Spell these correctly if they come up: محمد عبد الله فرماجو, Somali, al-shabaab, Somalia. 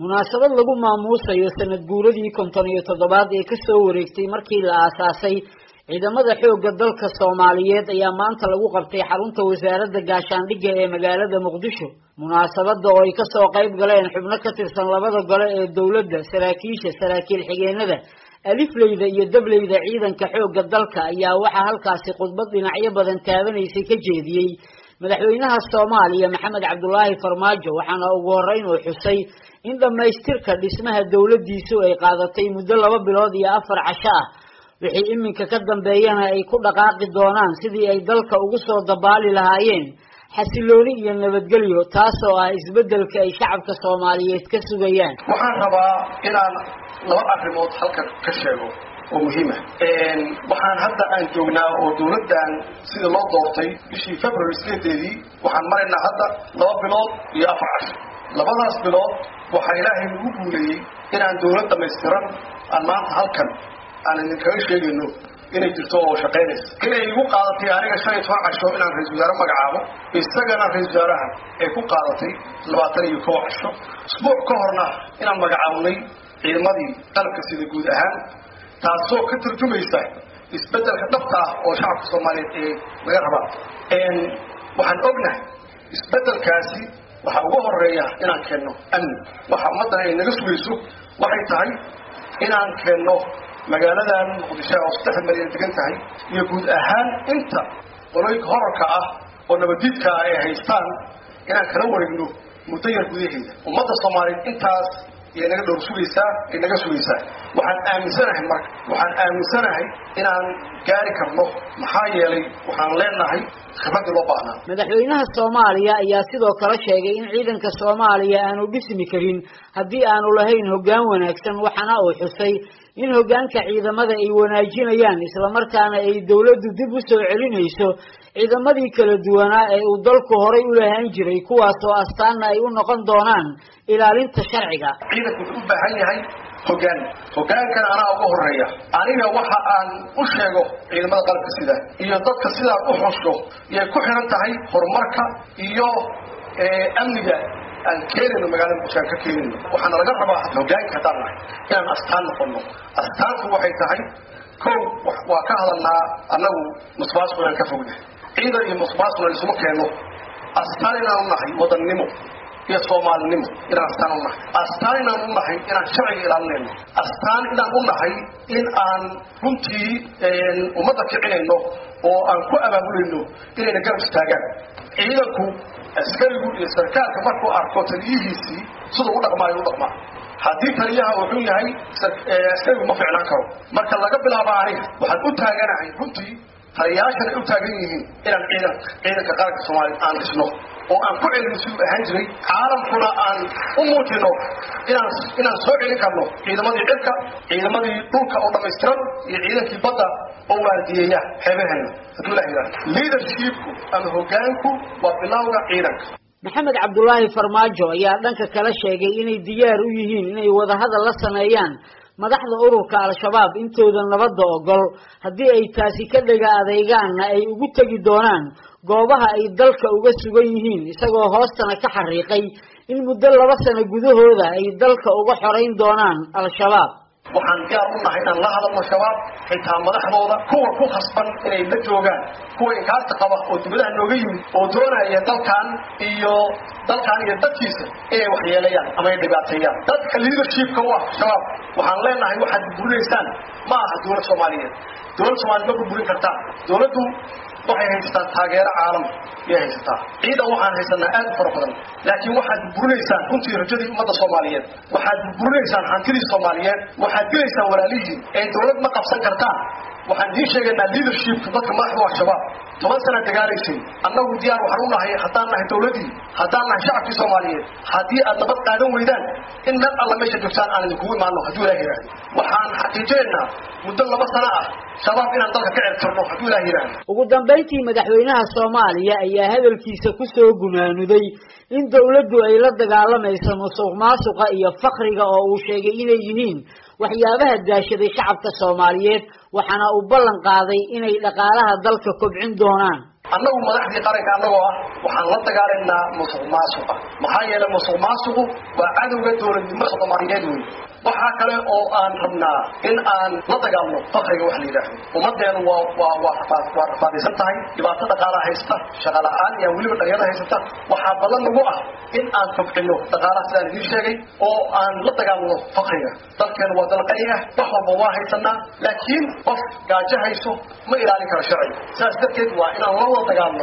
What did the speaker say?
مناسبة لغو ماموسة يسند قولدي كنتانية تضباد يكسو وريكتي مركي لأساسي إذا ماذا حيوغ الدلك الصوماليات أيام مانتا لغو قبطي حرونت وزارة دقاشان لجي مقالة مقدشو مناسبة دغو يكسو قيب غلين حبنك ترسان لبادة غلين الدولة سراكيشة سراكي الحقينة ده ألف ليدا يدب ليدا عيدا كحيوغ الدلك أيام وحا هالكاسي قدبط لنعيبا ذن تابن يسيك الجيدي مدحوينها الصومالية محمد عبد الله فرماجو وحنا أغورين وحسي إن لما يشترك باسمها الدولة دي سوء قادتي مدلبة بلودي أفر عشاء وحي إمن كقدم بيانها أي كل دقاق الدونان سيدي أي دلك أغسر ضبالي لهايين حسلونيا نبتقليه تاسو إزبدل كأي شعب كصومالية يتكسو بيان محاربة إلى نوقع في موت حلقة كشيغو ومهمة وحان هدى أن جونا ودولد أن سيد الله دورتي بشي فبرو السيدي دي وحان مرنا هدى لو بلوت يأفعش لبضاس بلوت وحان إلهي مقولي إن أن دولد ميستران أن ما أنت هلكا أن نكريش يجنو إن يجلتوه وشقينيس إن يقو قادتي أنيك شان يتفرع عشو إن أن رئيس وزارة مقعابه يستغنى رئيس وزارها يقو قادتي لباطني يكو عشو أسبوع كهرنا إن أن مقعابني علمدي قلب كسيد قود أهان تاسو كتر جميسة يسبدل كدفتها وشعب الصومالي مغربا إن وحن أغنى يسبدل كاسي وحن أغوه الرئيح إن أن كنو أن وحن مدنا إن نسويسو وحن تعي إن أن كنو مجالدا مقدشة وستحد مليئة تكنتعي يقول أهان إنت ولويك هركة ونبديدك هيستان إن أن كنور إنه متير قديه ومدى الصومالي إنتاس ينقل رسوليسا إنك سويسا وحن آمسنه مرك وحن آمسنه إن عن جارك النخ محايلي وحن لنهي خفق ربعنا مدحوينها الصومالية ياسيد وكرشيغي إن عيدا كالصومالية أنو باسم كرين هدي أنو لهين هقان ونكسن وحنا وحسي إن هقان كعيدا ماذا إيواناجين أيان إسلامركان أي دولة دب سوعلين إيسو عيدا ماذا كالدوانا أي ودلكو هري ولهان جري كواسو أستانا أي ونقن دونان إلى لنت شرعك عيدا كنت هاي هجان كان أنا أبوه الرئيح أنا وحا أن أشيغه إلى مدى قلب السيدة إيا ضدك السيدة أحوشكه إيا كوحنا انتهي هرماركة إيا أمنية أن كيرين المجالين بشان كيرين وحنا رجعنا بها هجان كتارنا كان أستان فنه أستان فوحي تهي كو وكهلنا أنه مصباسكنا كفوده إذا مصباسكنا لسمكينه أستاننا النحي وضنمه يسوع نمو إلى أستان الله أستان الله إلى شرعي إلى الله أستان إلى الله إن أن رمتي ومضت عينه وأن كأب منه إلى نجم استجاب عينكو أسكروا يسركات مركو أركوتليهسي صدق ما يوضع ما حديث ليها وحولها أسكروا ما فعلناه مركل قبل أباعي وحدوتها جناعي رمتي خياشن أبتعينه إلى إلى كقارك الصومالي أن يسنو وأن كل المسلم هنجري عالم كنا أن أموتنا إلى سوقي كله إذا ما يدرك إذا ما يطلق أو تمسكر إذا في بطة أو مادية حبهن تقول هنا leadershipكو أن هجانكو وبلاغة إيرك محمد عبد الله فرماجو يا دنك كلا شيء إني ديار ويهين إني وذا هذا لسنايان madaxda ururka al-shabaab intoodan nabada ogol hadii ay taasi ka dhiga adeegaana ay ugu tagi doonaan goobaha ay dalka uga sugan yihiin isagoo hoostana ka xariiqay in muddo 2 sano gudahooda ay dalka uga xoreyn doonaan al-shabaab waxaan gaar u nahay in la hadlo shabaab xitaa madaxdooda kuwa ku khasban inay la joogaan kuwa inkaasta qaba oo dibadaha nooga yimid oo doonaya dalkan iyo dadkiisa ee waxyeelayaan ama ay dhibaateeyaan dadka leadershipka waa shabaab waxaan leenahay waxaad burinaysan ma aha dowladda Soomaaliyeed dowladda Soomaaliyeed ma burin kartaa dowladdu waxay haystaa taageero caalam iyo haystaa ciidan waxaan haysanaa aad u fara badan laakiin waxaad burinaysan runtii rajada ummadda Soomaaliyeed waxaad burinaysan hantida Soomaaliyeed waxaad dilaysaa walaalihii ee dowlad ma qabsan kartaa waxaan hii sheeganaa leadership dadka madaxda waa shabaab 2 sano dagaalaysay annagu diyaar waxaan u nahay haddaan nahay dowladii haddaan nahay shacabka Soomaaliyeed haddii aad nabad qaadan weydaan in meel alla meesha joogtaan aan idinku imaano hadduu ilaahay raahay waxaan xaqiijinaynaa muddo 2 sano ah shabaab inaan dalka ka cirtarno hadduu ilaahay raahay ugu dambeyntii madaxweynaha Soomaaliya ayaa hadalkiisa ku soo gunaanuday in dawladdu ay la dagaalamayso musuqmaasuqa iyo faqriga oo uu sheegay inay yihiin waxyaabaha daashaday shacabka Soomaaliyeed waxana u ballan qaaday inay dhaqaalaha dalka kobcin doonaan أنه مدحدي قرنك أنه وحن لا تقارننا مصر ماسوقة محايا لمصر ماسوقة وعدو قدور المصر مانجدون وحاك له أن ربنا إن لا تقارنه فقرق وحلي لحن ومدين وحفاظي سنتهي إبا تتقارى هيسته شغل آن يولي وطريقه هيسته وحاب الله نبوعه إن تبقنه تقارى سلالي لشيء أن لا تقارنه فقرق تلك الوضع القريقة وحب واحد سنة لكن وفق جاهيسه ما إلالك الشرعي سأستكد وإن الله تقارنه